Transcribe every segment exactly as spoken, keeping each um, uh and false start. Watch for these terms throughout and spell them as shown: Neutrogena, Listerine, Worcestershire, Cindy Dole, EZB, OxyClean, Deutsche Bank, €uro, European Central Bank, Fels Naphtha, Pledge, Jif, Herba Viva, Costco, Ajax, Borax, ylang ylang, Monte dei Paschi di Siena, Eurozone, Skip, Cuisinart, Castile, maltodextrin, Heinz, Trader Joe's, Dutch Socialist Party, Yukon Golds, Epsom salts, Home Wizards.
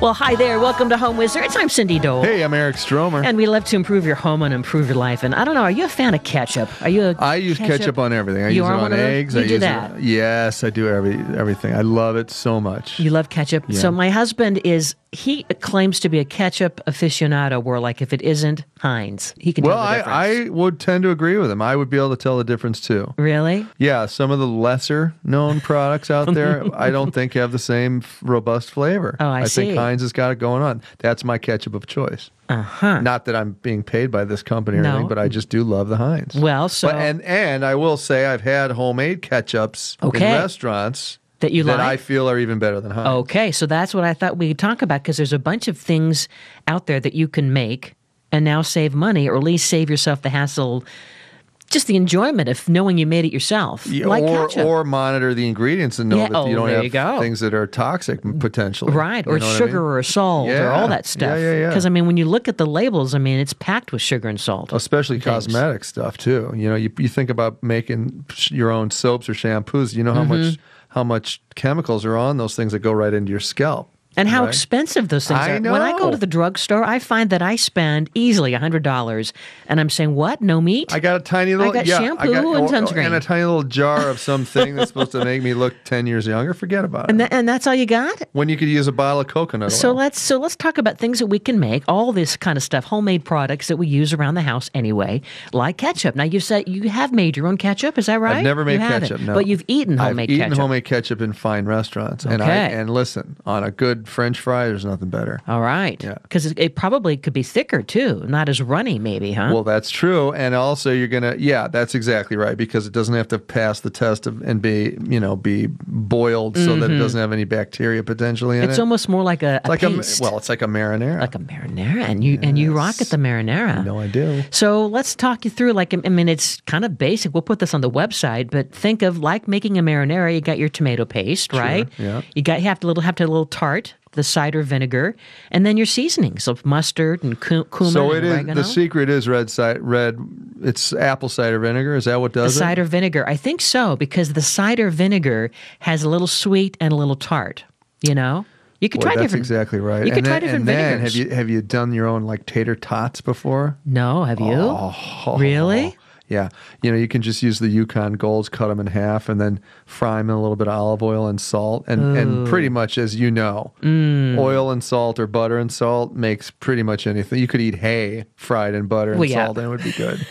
Well, hi there. Welcome to Home Wizards. I'm Cindy Dole. Hey, I'm Eric Stromer. And we love to improve your home and improve your life. And I don't know, are you a fan of ketchup? Are you a I use ketchup, ketchup on everything. I you use are it on eggs. You I do use that. It, yes, I do every, everything. I love it so much. You love ketchup? Yeah. So my husband is, he claims to be a ketchup aficionado, where like if it isn't Heinz, he can well, tell the difference. Well, I, I would tend to agree with him. I would be able to tell the difference too. Really? Yeah, some of the lesser known products out there, I don't think have the same robust flavor. Oh, I, I see. I think Heinz has got it going on. That's my ketchup of choice. Uh-huh. Not that I'm being paid by this company or no. anything, but I just do love the Heinz. Well, so... But, and, and I will say I've had homemade ketchups okay. in restaurants... That you like? That I feel are even better than Heinz. Okay, so that's what I thought we'd talk about, because there's a bunch of things out there that you can make and now save money, or at least save yourself the hassle, just the enjoyment of knowing you made it yourself. Yeah, like or, ketchup. Or monitor the ingredients and know yeah, that oh, you don't have you things that are toxic, potentially. Right, or you know sugar I mean? Or salt yeah. or all that stuff. Yeah, yeah, yeah. Because, I mean, when you look at the labels, I mean, it's packed with sugar and salt. Especially things. Cosmetic stuff, too. You know, you, you think about making your own soaps or shampoos, you know how mm-hmm. much... how much chemicals are on those things that go right into your scalp. And how right? expensive those things I are. Know. When I go to the drugstore, I find that I spend easily one hundred dollars, and I'm saying, what? No meat? I got a tiny little... I got yeah, shampoo I got, and sunscreen. And a tiny little jar of something that's supposed to make me look ten years younger. Forget about it. And, th- and that's all you got? When you could use a bottle of coconut so oil. Let's, so let's talk about things that we can make, all this kind of stuff, homemade products that we use around the house anyway, like ketchup. Now, you said you have made your own ketchup, is that right? I've never made you ketchup, no. But you've eaten homemade I've ketchup. I've eaten homemade ketchup in fine restaurants. Okay. And, I, and listen, on a good... French fry, there's nothing better. All right. Yeah. Because it, it probably could be thicker, too. Not as runny, maybe, huh? Well, that's true. And also, you're going to... Yeah, that's exactly right. Because it doesn't have to pass the test of, and be, you know, be boiled mm-hmm. so that it doesn't have any bacteria potentially in it's it. It's almost more like a, a like paste. A, well, it's like a marinara. Like a marinara. And you yes. and you rock at the marinara. No, I do. So let's talk you through, like, I mean, it's kind of basic. We'll put this on the website, but think of, like making a marinara, you got your tomato paste, sure, right? Yeah. You got you have to little have to have a little tart. The cider vinegar, and then your seasonings of mustard and cu- cumin so it and oregano. So the secret is red cider, red, it's apple cider vinegar? Is that what does the it? The cider vinegar. I think so, because the cider vinegar has a little sweet and a little tart, you know? You could Boy, try that's different. That's exactly right. You could try different vinegars. And then, have you, have you done your own, like, tater tots before? No, have you? Oh. Really? Yeah. You know, you can just use the Yukon Golds, cut them in half, and then fry them in a little bit of olive oil and salt. And, and pretty much, as you know, mm. oil and salt or butter and salt makes pretty much anything. You could eat hay fried in butter and well, yeah. salt, and it would be good.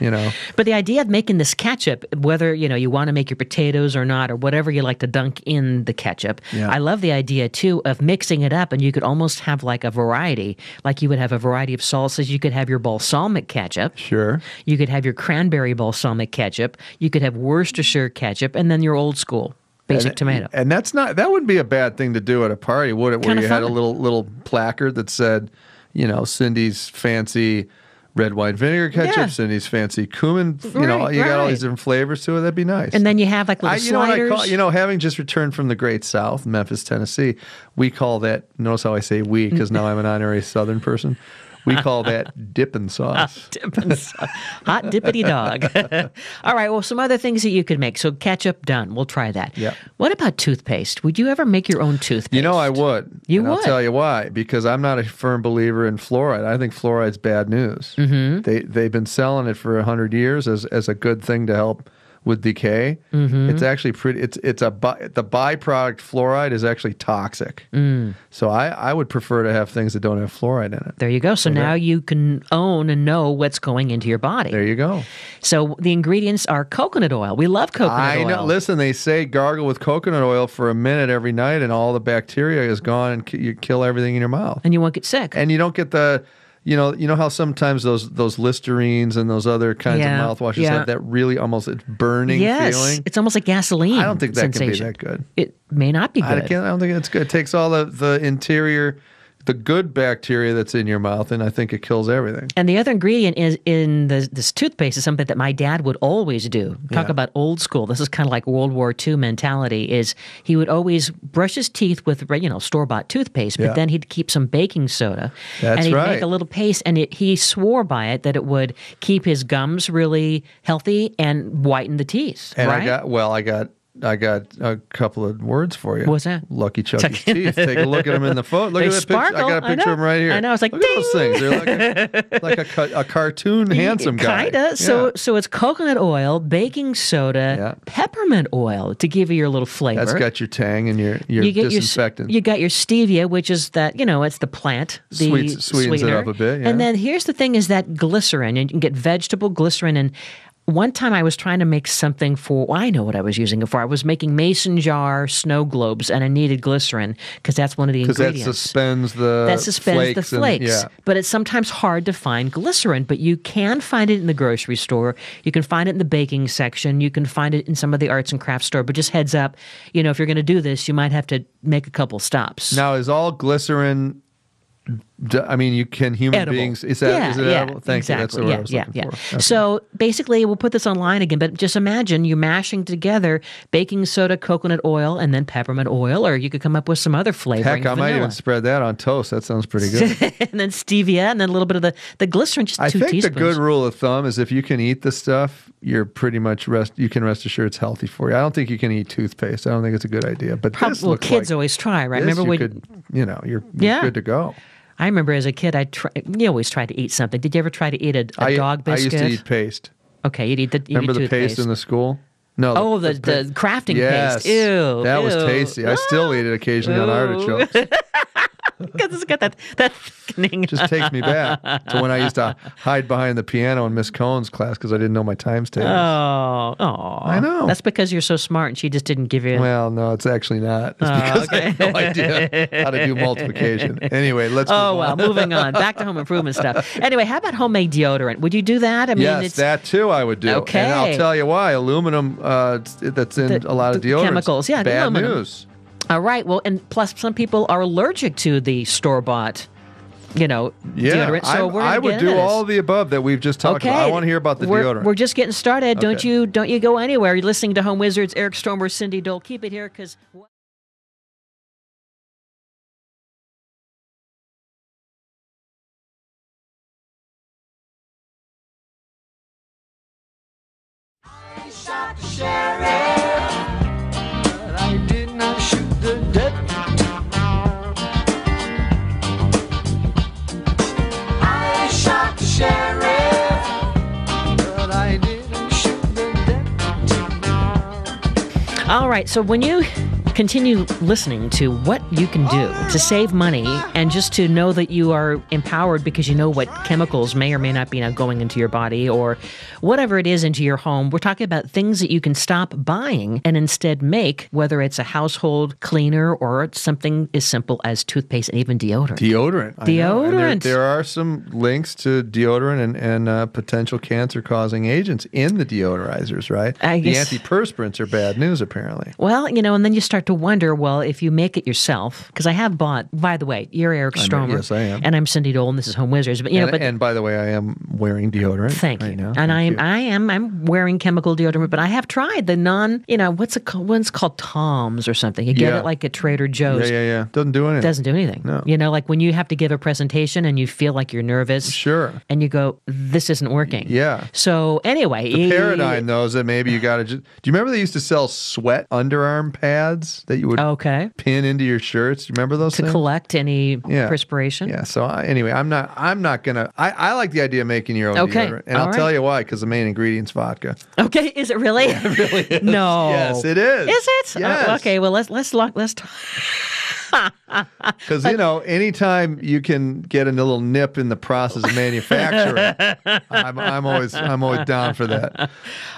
You know. But the idea of making this ketchup, whether you know you want to make your potatoes or not, or whatever you like to dunk in the ketchup, yeah. I love the idea too of mixing it up, and you could almost have like a variety, like you would have a variety of salsas. You could have your balsamic ketchup, sure. You could have your cranberry balsamic ketchup. You could have Worcestershire ketchup, and then your old school. Basic and, tomato. And that's not that wouldn't be a bad thing to do at a party, would it? Where Kinda you fun. Had a little little placard that said, you know, Cindy's fancy. Red wine vinegar ketchup, yeah. Cindy's fancy cumin. You right, know, you right. got all these different flavors to it. That'd be nice. And then you have like little I, you sliders. Know what I call, you know, having just returned from the Great South, Memphis, Tennessee, we call that, notice how I say we, because now I'm an honorary Southern person. We call that dippin' sauce. Oh, dippin' sauce. Hot dippity dog. All right, well, some other things that you could make. So ketchup, done. We'll try that. Yep. What about toothpaste? Would you ever make your own toothpaste? You know, I would. You and would? I'll tell you why. Because I'm not a firm believer in fluoride. I think fluoride's bad news. Mm-hmm. They, they've been selling it for one hundred years as, as a good thing to help with decay. Mm-hmm. It's actually pretty, it's it's a, by, the byproduct fluoride is actually toxic. Mm. So I, I would prefer to have things that don't have fluoride in it. There you go. So okay. now you can own and know what's going into your body. There you go. So the ingredients are coconut oil. We love coconut I oil. I know. Listen, they say gargle with coconut oil for a minute every night and all the bacteria is gone and c- you kill everything in your mouth. And you won't get sick. And you don't get the... You know, you know how sometimes those those Listerines and those other kinds yeah, of mouthwashes yeah. have that really almost it's burning yes, feeling. Yes, it's almost like gasoline. I don't think that sensation. Can be that good. It may not be good. I, can't, I don't think it's good. It takes all the, the interior, the good bacteria that's in your mouth, and I think it kills everything. And the other ingredient is in the, this toothpaste is something that my dad would always do. Talk yeah. about old school. This is kind of like World War Two mentality. Is he would always brush his teeth with you know store-bought toothpaste, but yeah. then he'd keep some baking soda. That's and he'd right. make a little paste, and it, he swore by it that it would keep his gums really healthy and whiten the teeth. And right? I got well, I got. I got a couple of words for you. What's that? Lucky Chuck's teeth. Take a look at them in the photo. Look they at that picture. I got a picture of them right here. I know. I was like, look ding! At those things. They're like a, like a, a cartoon handsome guy. Kinda. Yeah. So, so it's coconut oil, baking soda, yeah. peppermint oil to give you your little flavor. That's got your tang and your, your you disinfectant. Your, you got your stevia, which is that, you know, it's the plant. The Sweet, sweetens sweetener. It up a bit. Yeah. And then here's the thing is that glycerin. And you can get vegetable glycerin and... One time I was trying to make something for, well, I know what I was using it for. I was making mason jar snow globes, and I needed glycerin because that's one of the ingredients. Because that suspends the That suspends flakes the flakes. And, yeah. But it's sometimes hard to find glycerin, but you can find it in the grocery store. You can find it in the baking section. You can find it in some of the arts and crafts store. But just heads up, you know, if you're going to do this, you might have to make a couple stops. Now, is all glycerin... I mean, you can human edible. Beings. Is that yeah, is it yeah, edible? Thank exactly. you. That's the word yeah, I was yeah, looking yeah. for. Okay. So basically, we'll put this online again, but just imagine you mashing together baking soda, coconut oil, and then peppermint oil, or you could come up with some other flavoring. Heck, I vanilla. Might even spread that on toast. That sounds pretty good. And then stevia, and then a little bit of the, the glycerin, just I two teaspoons. I think the good rule of thumb is if you can eat the stuff, you're pretty much rest. You can rest assured it's healthy for you. I don't think you can eat toothpaste. I don't think it's a good idea. But Probably, this well, kids like always try, right? Remember you when could, you know you're, you're yeah. good to go. I remember as a kid, I try, you always tried to eat something. Did you ever try to eat a, a I, dog biscuit? I used to eat paste. Okay, you'd eat the you'd Remember eat the paste in the school? No. Oh, the, the, the, the crafting yes, paste. Ew. That ew. Was tasty. I still eat it occasionally Ooh. On artichokes. Because it's got that, that thickening. It just takes me back to when I used to hide behind the piano in Miss Cohn's class because I didn't know my times tables. Oh, oh. I know. That's because you're so smart and she just didn't give you... Well, no, it's actually not. It's oh, because okay. I had no idea how to do multiplication. Anyway, let's move Oh, well, on. Moving on. Back to home improvement stuff. Anyway, how about homemade deodorant? Would you do that? I mean, yes, it's... that too I would do. Okay. And I'll tell you why. Aluminum, uh, that's in the, a lot of deodorants. Chemicals, yeah. Bad aluminum. News. All right. Well, and plus some people are allergic to the store-bought, you know, yeah, deodorant. So we're I would do this. All of the above that we've just talked okay. about. I want to hear about the we're, deodorant. We're just getting started. Okay. Don't you don't you go anywhere. You're listening to Home Wizards, Eric Stromer, Cindy Dole. Keep it here because... I shot the sheriff, but I did not shoot. The I shot the sheriff, but I didn't shoot the All right, so when you continue listening to what you can do to save money and just to know that you are empowered because you know what chemicals may or may not be now going into your body or whatever it is into your home. We're talking about things that you can stop buying and instead make, whether it's a household cleaner or something as simple as toothpaste and even deodorant. Deodorant. Deodorant. There, there are some links to deodorant and, and uh, potential cancer-causing agents in the deodorizers, right? I guess. The antiperspirants are bad news, apparently. Well, you know, and then you start to wonder, well, if you make it yourself, because I have bought, by the way, you're Eric Stromer. I mean, yes, I am. And I'm Cindy Dole, and this is Home Wizards. But, you know, and, but, and by the way, I am wearing deodorant. Thank you. Right now. And thank I am, you. I am, I'm wearing chemical deodorant, but I have tried the non, you know, what's it called? One's called Tom's or something. You get yeah. it like at Trader Joe's. Yeah, yeah, yeah. Doesn't do anything. Doesn't do anything. No. You know, like when you have to give a presentation and you feel like you're nervous. Sure. And you go, this isn't working. Yeah. So, anyway. The paradigm, though, is that maybe you got to just, do you remember they used to sell sweat underarm pads? That you would okay. pin into your shirts. Remember those to things? Collect any yeah. perspiration. Yeah. So I, anyway, I'm not. I'm not gonna. I, I like the idea of making your own okay. deodorant, and all I'll right. tell you why. Because the main ingredient's vodka. Okay. Is it really? Yeah, it really is. No. Yes, it is. Is it? Yes. Uh, okay. Well, let's let's lock let's. Talk. Because, you know, anytime you can get a little nip in the process of manufacturing, I'm, I'm always I'm always down for that.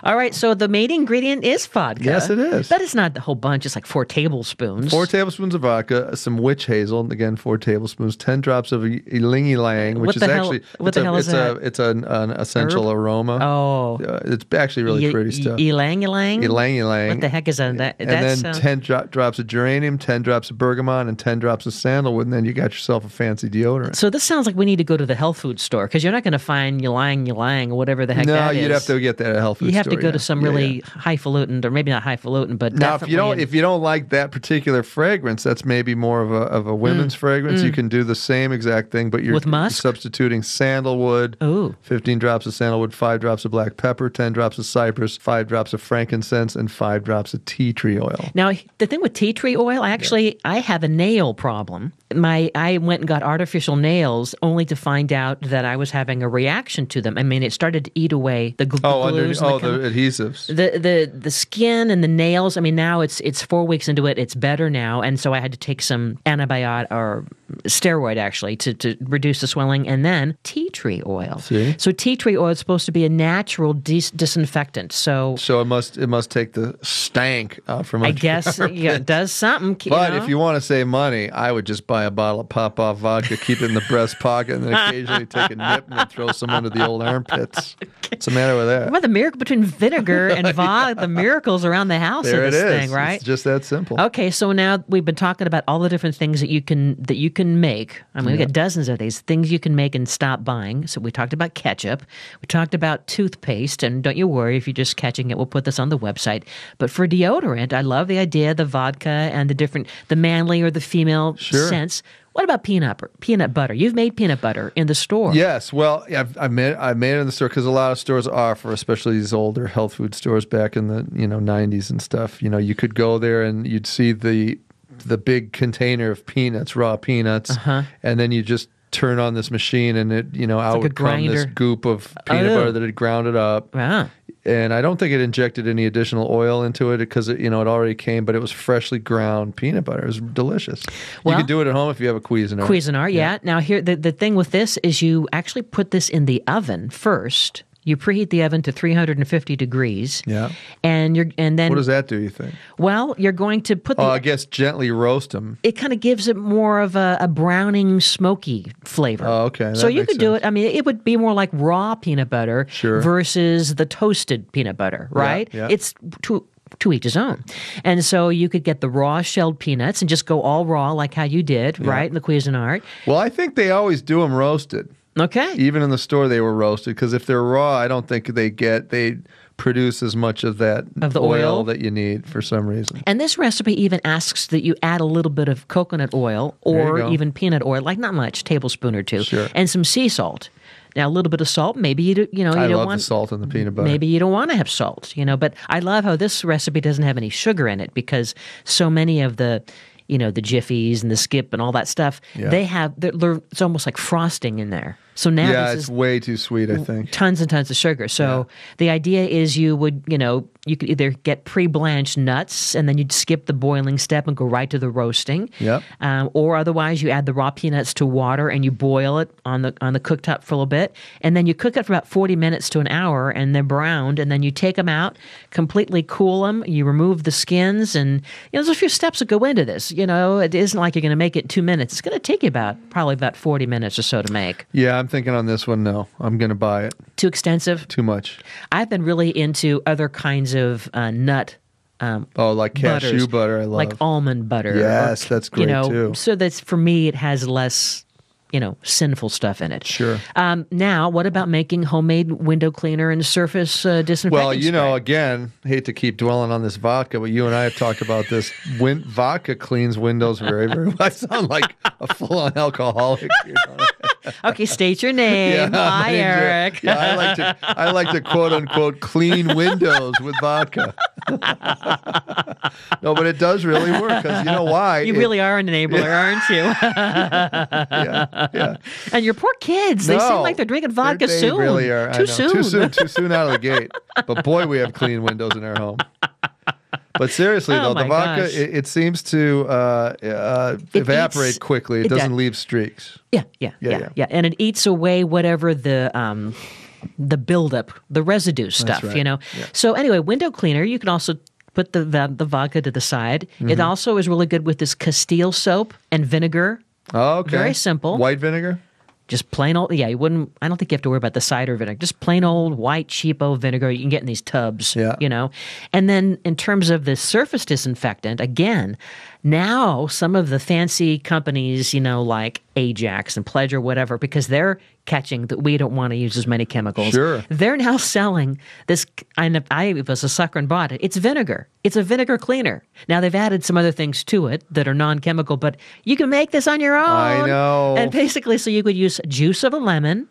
All right, so the main ingredient is vodka. Yes, it is. But it's not the whole bunch. It's like four tablespoons. Four tablespoons of vodka, some witch hazel, again, four tablespoons, ten drops of ylang ylang, which is actually it's a it's an essential aroma. Oh. It's actually really pretty stuff. Ylang ylang? Ylang ylang. What the heck is that? And then ten drops of geranium, ten drops of bergamot. bergamot and ten drops of sandalwood, and then you got yourself a fancy deodorant. So this sounds like we need to go to the health food store, because you're not going to find ylang ylang or whatever the heck no, that is. No, you'd have to get that at a health food store. You have store, to go yeah. to some yeah, really yeah. highfalutin, or maybe not highfalutin, but now if you don't in... if you don't like that particular fragrance, that's maybe more of a of a women's mm. fragrance. Mm. You can do the same exact thing, but you're With musk? substituting sandalwood. Ooh. fifteen drops of sandalwood, five drops of black pepper, ten drops of cypress, five drops of frankincense, and five drops of tea tree oil. Now the thing with tea tree oil, I actually yeah. I have a nail problem. My I went and got artificial nails only to find out that I was having a reaction to them. I mean, it started to eat away the, gl oh, the glues. Oh, the, the adhesives. The, the the skin and the nails. I mean, now it's it's four weeks into it. It's better now, and so I had to take some antibiotic or steroid actually to, to reduce the swelling, and then tea tree oil. See? So tea tree oil is supposed to be a natural dis disinfectant. So so it must it must take the stank out from. I guess yeah, it does something. But you know? If you want to save money, I would just buy a bottle of pop-off vodka, keep it in the breast pocket, and then occasionally take a nip and then throw some under the old armpits. What's the matter with that? Well, the miracle between vinegar and vodka, yeah. the miracles around the house there of this it is. thing, right? It's just that simple. Okay, so now we've been talking about all the different things that you can that you can make. I mean, yeah. we've got dozens of these things you can make and stop buying. So we talked about ketchup. We talked about toothpaste, and don't you worry if you're just catching it. We'll put this on the website. But for deodorant, I love the idea of the vodka and the different, the manly or the female sure. scents. What about peanut peanut butter? You've made peanut butter in the store. Yes, well, I've, I've made I made it in the store because a lot of stores offer, especially these older health food stores back in the you know nineties and stuff. You know, you could go there and you'd see the the big container of peanuts, raw peanuts, uh-huh. and then you just turn on this machine, and it you know it's out like would come this goop of peanut oh. butter that had ground it up. Wow. And I don't think it injected any additional oil into it because it, you know, it already came, but it was freshly ground peanut butter. It was delicious. Well, you can do it at home if you have a Cuisinart. Cuisinart, yeah. yeah. Now, here the, the thing with this is you actually put this in the oven first. You preheat the oven to three hundred fifty degrees. Yeah. And you're and then what does that do, you think? Well, you're going to put the Oh, I guess gently roast them. It kind of gives it more of a, a browning, smoky flavor. Oh, okay. That so you could sense. do it. I mean, it would be more like raw peanut butter sure. versus the toasted peanut butter, right? Yeah, yeah. It's too to each his own. And so you could get the raw shelled peanuts and just go all raw like how you did, yeah. right, in the Cuisinart. Well, I think they always do them roasted. Okay. Even in the store, they were roasted because if they're raw, I don't think they get they produce as much of that of the oil, oil that you need for some reason. And this recipe even asks that you add a little bit of coconut oil or even peanut oil, like not much, tablespoon or two, sure. and some sea salt. Now, a little bit of salt, maybe you, do, you know, you I don't love want the salt in the peanut butter. Maybe you don't want to have salt, you know, but I love how this recipe doesn't have any sugar in it because so many of the you know, the Jiffies and the Skip and all that stuff, yeah. they have, they're, it's almost like frosting in there. So now yeah, this it's is way too sweet, I think. Tons and tons of sugar. So yeah. the idea is you would, you know, you could either get pre-blanched nuts and then you'd skip the boiling step and go right to the roasting. Yep. Um, or otherwise you add the raw peanuts to water and you boil it on the on the cooktop for a little bit. And then you cook it for about forty minutes to an hour and they're browned. And then you take them out, completely cool them. You remove the skins and, you know, there's a few steps that go into this. You know, it isn't like you're going to make it two minutes. It's going to take you about, probably about forty minutes or so to make. Yeah. I'm thinking on this one, no. I'm going to buy it. Too extensive? Too much. I've been really into other kinds of uh, nut um Oh, like cashew butters, butter, I love. Like almond butter. Yes, or, that's great, you know, too. So that's, for me, it has less, you know, sinful stuff in it. Sure. Um, now, what about making homemade window cleaner and surface uh, disinfectant Well, you spray? know, again, hate to keep dwelling on this vodka, but you and I have talked about this. Win vodka cleans windows very, very well. I sound like a full-on alcoholic. You know? Okay, state your name. Yeah, Hi, Eric. Yeah, I like to, I like to quote-unquote clean windows with vodka. No, but it does really work because you know why? You it, really are an enabler, yeah. aren't you? yeah, yeah. And your poor kids, no, they seem like they're drinking vodka they soon. Really are. Too soon. Too soon, too soon out of the gate. But boy, we have clean windows in our home. But seriously, oh though, the vodka, it, it seems to uh, uh, it evaporate eats, quickly. It, it doesn't does. leave streaks. Yeah yeah, yeah, yeah, yeah, yeah. And it eats away whatever the um, the buildup, the residue stuff, right. you know. Yeah. So anyway, window cleaner, you can also put the, the, the vodka to the side. Mm-hmm. It also is really good with this Castile soap and vinegar. Oh, okay. Very simple. White vinegar? Just plain old, yeah, you wouldn't, I don't think you have to worry about the cider vinegar. Just plain old white cheapo vinegar you can get in these tubs, yeah. you know. And then in terms of the surface disinfectant, again, Now, some of the fancy companies, you know, like Ajax and Pledge or whatever, because they're catching that we don't want to use as many chemicals. Sure. They're now selling this. I, I was a sucker and bought it. It's vinegar. It's a vinegar cleaner. Now, they've added some other things to it that are non-chemical, but you can make this on your own. I know. And basically, so you could use juice of a lemon,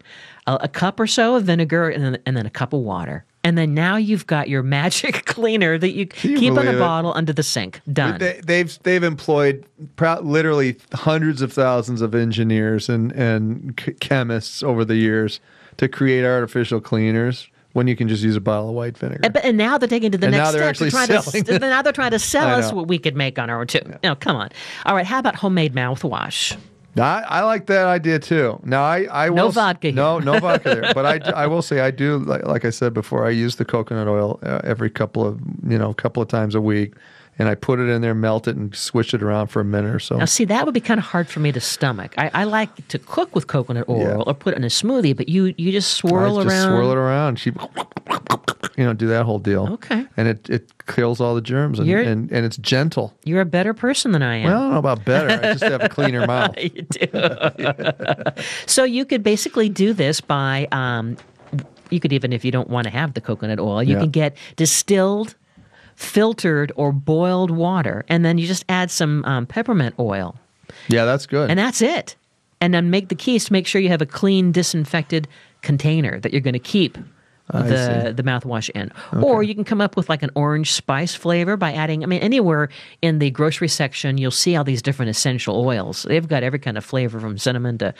a, a cup or so of vinegar, and then, and then a cup of water. And then now you've got your magic cleaner that you keep in a bottle under the sink. Done. They, they've they've employed pro- literally hundreds of thousands of engineers and and c- chemists over the years to create artificial cleaners when you can just use a bottle of white vinegar. And, and now they're taking it to the and next step. They're trying to, to, now they're trying to sell us what we could make on our own too. Yeah. Now, come on. All right. How about homemade mouthwash? I, I like that idea too. Now I, I will no vodka here. No, no vodka there. But I, I will say I do like, like I said before. I use the coconut oil uh, every couple of you know couple of times a week, and I put it in there, melt it, and swish it around for a minute or so. Now see, that would be kind of hard for me to stomach. I, I like to cook with coconut oil yeah. or put it in a smoothie, but you you just swirl I just around. Swirl it around. She, you know, do that whole deal. Okay. And it it kills all the germs, and, and, and it's gentle. You're a better person than I am. Well, I don't know about better. I just have a cleaner mouth. You do. Yeah. So you could basically do this by, um, you could even, if you don't want to have the coconut oil, you yeah. can get distilled, filtered, or boiled water, and then you just add some um, peppermint oil. Yeah, that's good. And that's it. And then make the keys to make sure you have a clean, disinfected container that you're going to keep the the mouthwash in. Okay. Or you can come up with like an orange spice flavor by adding, I mean, anywhere in the grocery section, you'll see all these different essential oils. They've got every kind of flavor from cinnamon to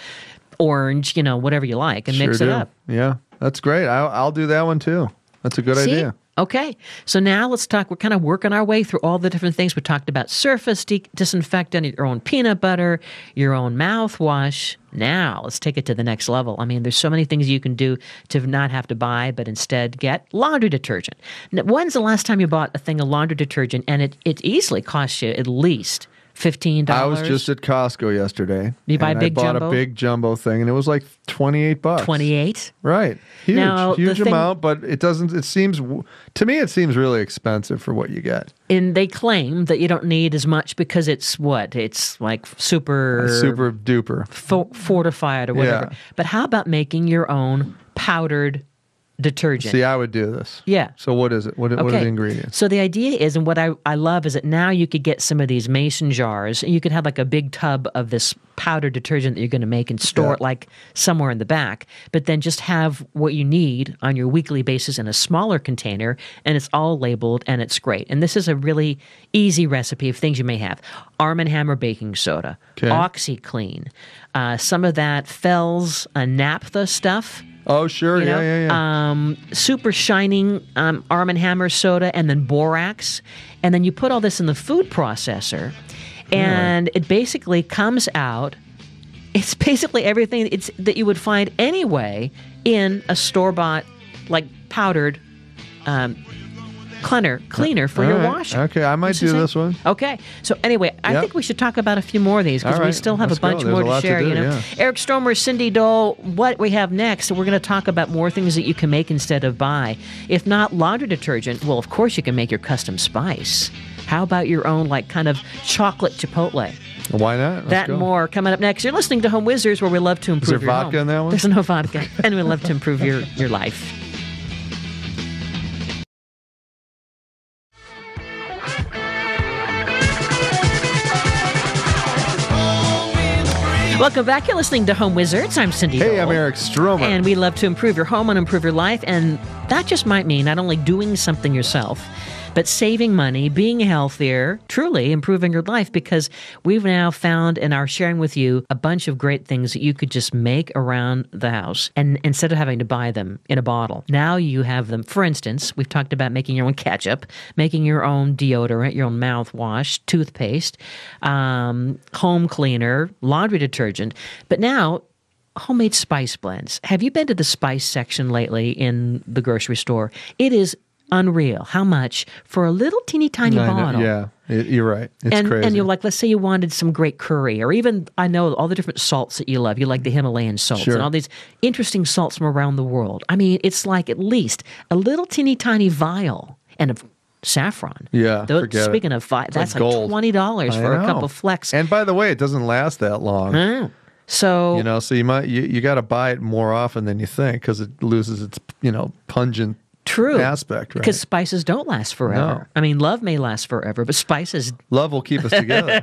orange, you know, whatever you like, and sure mix do. it up. Yeah, that's great. I'll, I'll do that one too. That's a good see? idea. Okay, so now let's talk. We're kind of working our way through all the different things. We talked about surface de- disinfectant, your own peanut butter, your own mouthwash. Now let's take it to the next level. I mean, there's so many things you can do to not have to buy, but instead get laundry detergent. Now, when's the last time you bought a thing of laundry detergent, and it, it easily costs you at least fifteen dollars? I was just at Costco yesterday. You buy a big jumbo? I bought jumbo? a big jumbo thing, and it was like twenty-eight bucks. twenty-eight? Right. Huge. Now, huge thing, amount, but it doesn't, it seems, to me, it seems really expensive for what you get. And they claim that you don't need as much because it's what? It's like super... Super duper. Fo- fortified or whatever. Yeah. But how about making your own powdered detergent? See, I would do this. Yeah. So what is it? What, okay. what are the ingredients? So the idea is, and what I, I love is that now you could get some of these mason jars, and you could have like a big tub of this powder detergent that you're going to make and store yeah. it like somewhere in the back, but then just have what you need on your weekly basis in a smaller container, and it's all labeled, and it's great. And this is a really easy recipe of things you may have. Arm and Hammer baking soda, okay. OxyClean, uh, some of that Fels uh, Naphtha stuff. Oh, sure. You know? Yeah, yeah, yeah. Um, super shining um, Arm and Hammer soda, and then borax. And then you put all this in the food processor, and yeah. it basically comes out. It's basically everything it's, that you would find anyway in a store-bought, like, powdered um, cleaner, cleaner for all your right. washing. Okay, I might do saying? this one. Okay. So anyway, I yep. think we should talk about a few more of these, because right. we still have Let's a bunch go. more There's to share. To do, you know, yeah. Eric Stromer, Cindy Dole, what we have next. So we're going to talk about more things that you can make instead of buy. If not laundry detergent, well, of course you can make your custom spice. How about your own, like, kind of chocolate chipotle? Why not? Let's that go. and more coming up next. You're listening to Home Wizards, where we love to improve your Is there vodka home. in that one? There's no vodka, and we love to improve your, your life. Welcome back. You're listening to Home Wizards. I'm Cindy Hey, Dole. I'm Eric Stromer. And we love to improve your home and improve your life. And that just might mean not only doing something yourself, but saving money, being healthier, truly improving your life, because we've now found and are sharing with you a bunch of great things that you could just make around the house, and instead of having to buy them in a bottle. Now you have them. For instance, we've talked about making your own ketchup, making your own deodorant, your own mouthwash, toothpaste, um, home cleaner, laundry detergent. But now, homemade spice blends. Have you been to the spice section lately in the grocery store? It is unreal how much for a little teeny tiny I bottle. Know, yeah. It, you're right. It's and, crazy. And you're like, let's say you wanted some great curry, or even, I know all the different salts that you love. You like the Himalayan salts sure. and all these interesting salts from around the world. I mean, it's like at least a little teeny tiny vial, and of saffron. Yeah, Those, forget Speaking it. of, vi- that's like, like twenty dollars for a cup of Flex. And by the way, it doesn't last that long. Mm. So you know, so you might you, you got to buy it more often than you think because it loses its you know pungent true aspect. Right? Because spices don't last forever. No. I mean, love may last forever, but spices love will keep us together.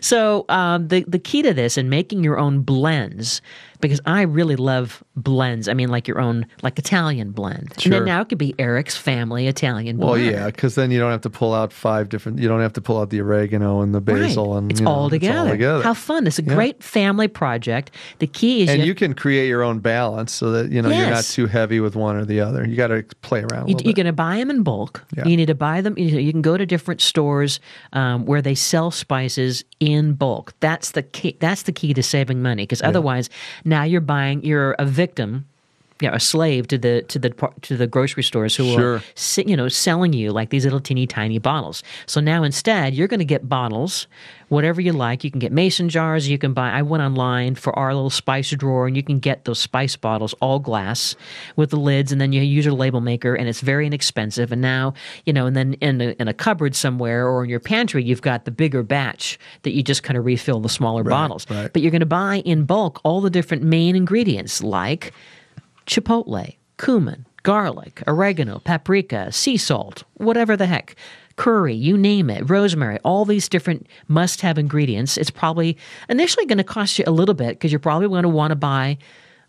So um, the the key to this and making your own blends. Because I really love blends. I mean, like your own, like Italian blend. Sure. And then now it could be Eric's family Italian blend. Well, yeah, because then you don't have to pull out five different, you don't have to pull out the oregano and the basil. Right. And, it's, you know, all together. It's all together. How fun. It's a yeah. great family project. The key is... And you, you can create your own balance so that, you know, yes. you're not too heavy with one or the other. You got to play around a little you, bit. You're going to buy them in bulk. Yeah. You need to buy them. You can go to different stores um, where they sell spices in bulk. That's the key, that's the key to saving money because otherwise... Yeah. Now you're buying. You're a victim, you know, a slave to the to the to the grocery stores who sure. are, you know, selling you like these little teeny tiny bottles. So now instead, you're going to get bottles, whatever you like. You can get mason jars. You can buy. I went online for our little spice drawer, and you can get those spice bottles, all glass, with the lids, and then you use your label maker, and it's very inexpensive. And now, you know, and then in a, in a cupboard somewhere or in your pantry, you've got the bigger batch that you just kind of refill the smaller right, bottles. Right. But you're going to buy in bulk all the different main ingredients like chipotle, cumin, garlic, oregano, paprika, sea salt, whatever the heck, curry, you name it, rosemary, all these different must-have ingredients. It's probably initially going to cost you a little bit because you're probably going to want to buy,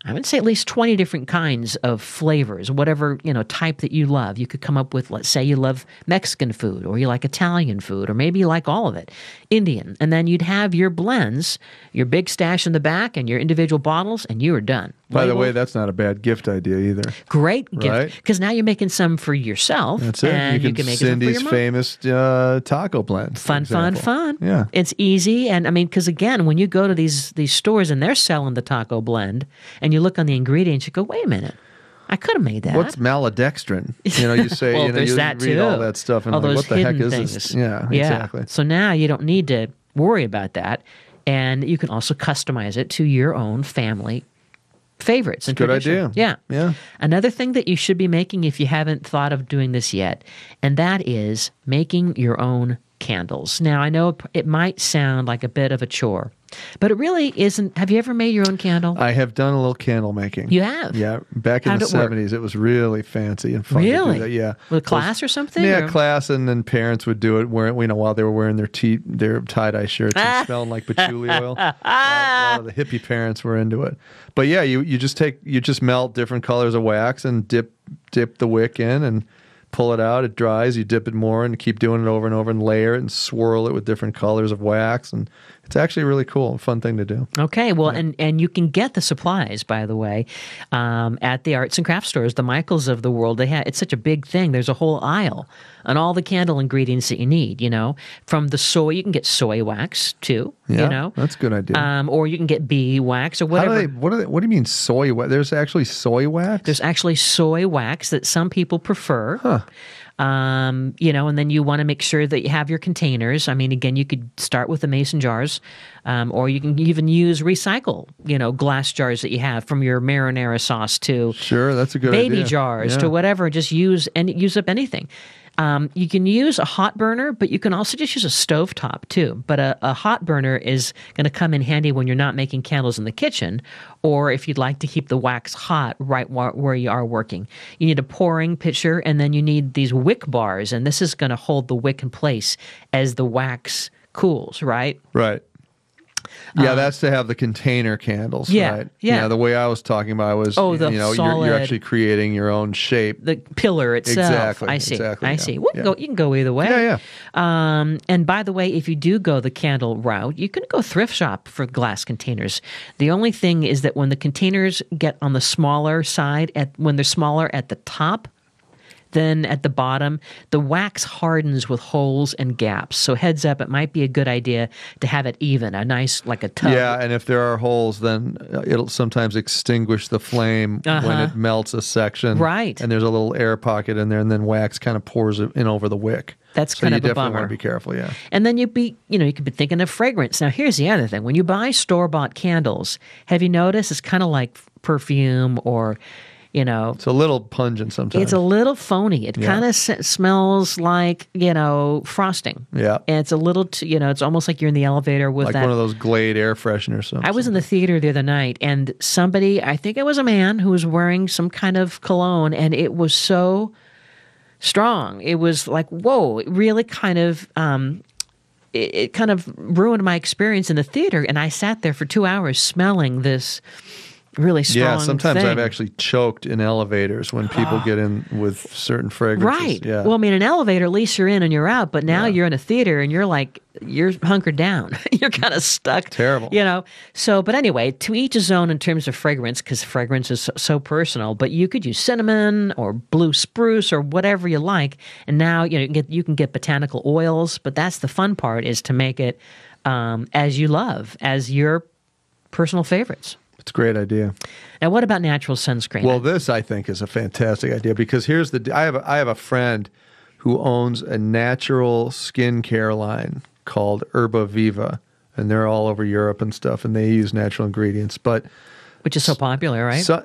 I would say, at least twenty different kinds of flavors, whatever, you know, type that you love. You could come up with, let's say you love Mexican food or you like Italian food or maybe you like all of it, Indian. And then you'd have your blends, your big stash in the back and your individual bottles, and you are done. By the way, that's not a bad gift idea either. Great gift. Because right? now you're making some for yourself. That's it. And you can, you can make Cindy's some for your mom. famous uh, taco blend. Fun, fun, fun. Yeah. It's easy. And I mean, because again, when you go to these, these stores and they're selling the taco blend and you look on the ingredients, you go, wait a minute. I could have made that. What's maltodextrin? You know, you say, well, you know, you read too. all that stuff and all like, those what the heck is things. this? Yeah, yeah, exactly. So now you don't need to worry about that. And you can also customize it to your own family favorites and good idea. Yeah. Yeah. Another thing that you should be making if you haven't thought of doing this yet, and that is making your own candles. Now, I know it might sound like a bit of a chore, but it really isn't. Have you ever made your own candle? I have done a little candle making. You have? Yeah. Back in How'd the it seventies, work? It was really fancy and fun. Really? To do that. Yeah. With a class was, or something? Yeah, or? class, and then parents would do it wearing, you know, while they were wearing their tea, their tie-dye shirts and smelling like patchouli oil. A, lot, a lot of the hippie parents were into it. But yeah, you, you just take, you just melt different colors of wax and dip dip the wick in and pull it out. It dries. You dip it more and keep doing it over and over and layer it and swirl it with different colors of wax. And it's actually really cool and fun thing to do. Okay. Well, yeah. and, and you can get the supplies, by the way, um, at the arts and crafts stores, the Michaels of the world. They have, it's such a big thing. There's a whole aisle on all the candle ingredients that you need, you know, from the soy. You can get soy wax too, yeah, you know. That's a good idea. Um, or you can get bee wax or whatever. How do they, what, do they, what do you mean soy wax? There's actually soy wax? There's actually soy wax that some people prefer. Huh. Um, you know, and then you want to make sure that you have your containers. I mean, again, you could start with the mason jars, um, or you can even use recycle, you know, glass jars that you have from your marinara sauce to sure, that's a good baby idea. jars yeah. to whatever. Just use and use up anything. Um, you can use a hot burner, but you can also just use a stovetop too. But a, a hot burner is going to come in handy when you're not making candles in the kitchen, or if you'd like to keep the wax hot right wa- where you are working. You need a pouring pitcher, and then you need these wick bars, and this is going to hold the wick in place as the wax cools, right? Right. Yeah, um, that's to have the container candles, yeah, right? Yeah. You know, the way I was talking about was, oh, the you know, solid, you're, you're actually creating your own shape. The pillar itself. Exactly. I see. Exactly, I yeah. see. We'll yeah. go, you can go either way. Yeah, yeah. Um, and by the way, if you do go the candle route, you can go thrift shop for glass containers. The only thing is that when the containers get on the smaller side, at when they're smaller at the top, then at the bottom, the wax hardens with holes and gaps. So heads up, it might be a good idea to have it even, a nice, like a tub. Yeah, and if there are holes, then it'll sometimes extinguish the flame uh-huh. when it melts a section. Right. And there's a little air pocket in there, and then wax kind of pours in over the wick. That's so kind of a bummer. You definitely want to be careful, yeah. And then you'd be, you know, you could be thinking of fragrance. Now, here's the other thing. When you buy store-bought candles, have you noticed it's kind of like perfume or... you know. It's a little pungent sometimes. It's a little phony. It yeah. kind of s- smells like, you know, frosting. Yeah. And it's a little, t- you know, it's almost like you're in the elevator with like that. Like one of those Glade air fresheners. Something. I was in the theater the other night, and somebody, I think it was a man, who was wearing some kind of cologne, and it was so strong. It was like, whoa, it really kind of... Um, It, it kind of ruined my experience in the theater, and I sat there for two hours smelling this really strong Yeah, sometimes thing. I've actually choked in elevators when people get in with certain fragrances. Right. Yeah. Well, I mean, an elevator, at least you're in and you're out, but now yeah. you're in a theater and you're like, you're hunkered down. You're kind of stuck. Terrible. You know? So, but anyway, to each his own in terms of fragrance, because fragrance is so, so personal, but you could use cinnamon or blue spruce or whatever you like, and now, you know, you can get, you can get botanical oils, but that's the fun part, is to make it um, as you love, as your personal favorites. It's a great idea. Now, what about natural sunscreen? Well, this I think is a fantastic idea, because here's the I have a, I have a friend who owns a natural skincare line called Herba Viva, and they're all over Europe and stuff, and they use natural ingredients, but which is so popular, right? Sun,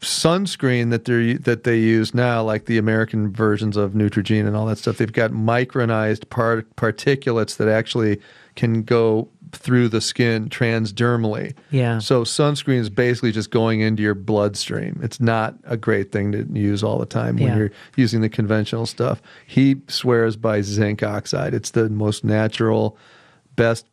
sunscreen that they that they use now, like the American versions of Neutrogena and all that stuff, they've got micronized part, particulates that actually can go through the skin transdermally. Yeah. So sunscreen is basically just going into your bloodstream. It's not a great thing to use all the time when yeah. you're using the conventional stuff. He swears by zinc oxide. It's the most natural, best,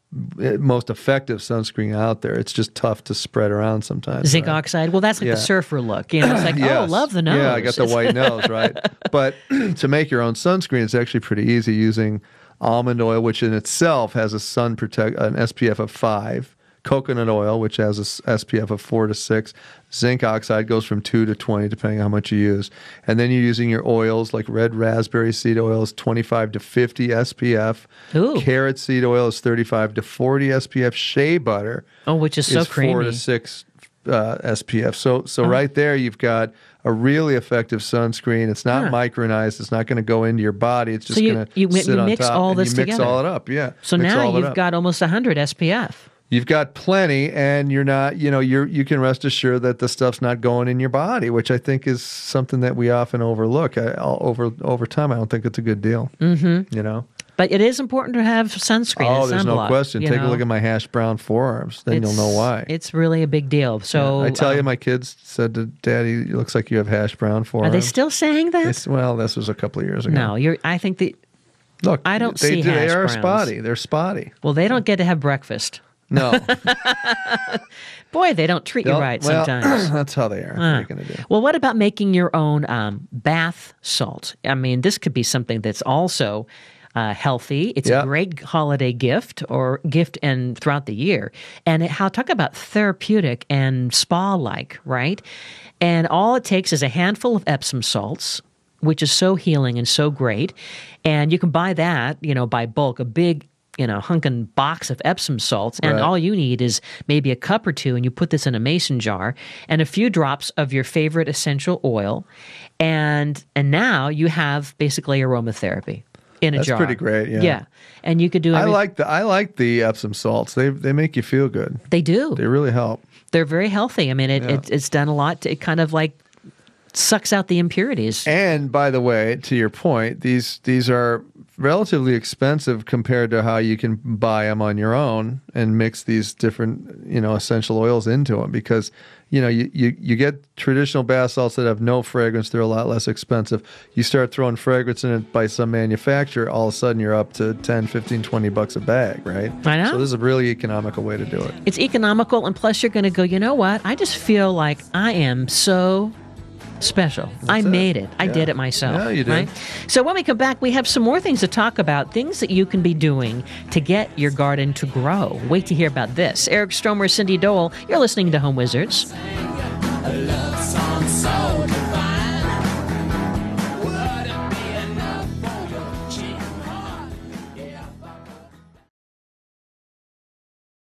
most effective sunscreen out there. It's just tough to spread around sometimes. Zinc right? oxide? Well, that's like yeah. the surfer look. You know, it's like, yes. oh, love the nose. Yeah, I got the white nose, right? But to make your own sunscreen, it's actually pretty easy using almond oil, which in itself has a sun protect an S P F of five, coconut oil, which has a S P F of four to six, zinc oxide goes from two to twenty, depending on how much you use, and then you're using your oils like red raspberry seed oil is twenty-five to fifty S P F, Ooh. Carrot seed oil is thirty-five to forty S P F, shea butter, oh, which is, is so creamy, four to six uh, S P F. So, so oh. right there you've got a really effective sunscreen. It's not huh. micronized. It's not going to go into your body. It's just so going to you, sit you on mix top. All and this you mix together. All it up. Yeah. So mix now you've got almost one hundred S P F. You've got plenty, and you're not. You know, you're you can rest assured that the stuff's not going in your body, which I think is something that we often overlook. I, over over time, I don't think it's a good deal. Mm-hmm. You know. But it is important to have sunscreen. Oh, there's sunblock, no question. Take know? a look at my hash brown forearms, then it's, you'll know why. It's really a big deal. So yeah. I tell um, you, my kids said to Daddy, "It looks like you have hash brown forearms." Are they still saying that? It's, well, this was a couple of years ago. No, you're. I think the look. I don't they, see. They, hash they are browns. spotty. They're spotty. Well, they don't get to have breakfast. No. Boy, they don't treat don't, you right well, sometimes. That's how they are. Uh. What are you do? Well, what about making your own um, bath salt? I mean, this could be something that's also Uh, healthy. It's yeah. a great holiday gift or gift and throughout the year. And it, how talk about therapeutic and spa-like, right? And all it takes is a handful of Epsom salts, which is so healing and so great. And you can buy that, you know, by bulk, a big, you know, hunkin' box of Epsom salts. And right. all you need is maybe a cup or two, and you put this in a mason jar and a few drops of your favorite essential oil. And, and now you have basically aromatherapy. In a That's jar. Pretty great, yeah. Yeah, and you could do. Everything. I like the I like the Epsom salts. They they make you feel good. They do. They really help. They're very healthy. I mean, it, yeah. it it's done a lot. To, it kind of like sucks out the impurities. And by the way, to your point, these these are relatively expensive compared to how you can buy them on your own and mix these different, you know, essential oils into them, because you know, you, you, you get traditional bath salts that have no fragrance. They're a lot less expensive. You start throwing fragrance in it by some manufacturer, all of a sudden you're up to ten, fifteen, twenty bucks a bag, right? I know. So this is a really economical way to do it. It's economical, and plus you're going to go, you know what? I just feel like I am so special. That's I it. made it. I yeah. did it myself. Yeah, you did. Right? So when we come back, we have some more things to talk about, things that you can be doing to get your garden to grow. Wait to hear about this. Eric Stromer, Cindy Dole, you're listening to Home Wizards.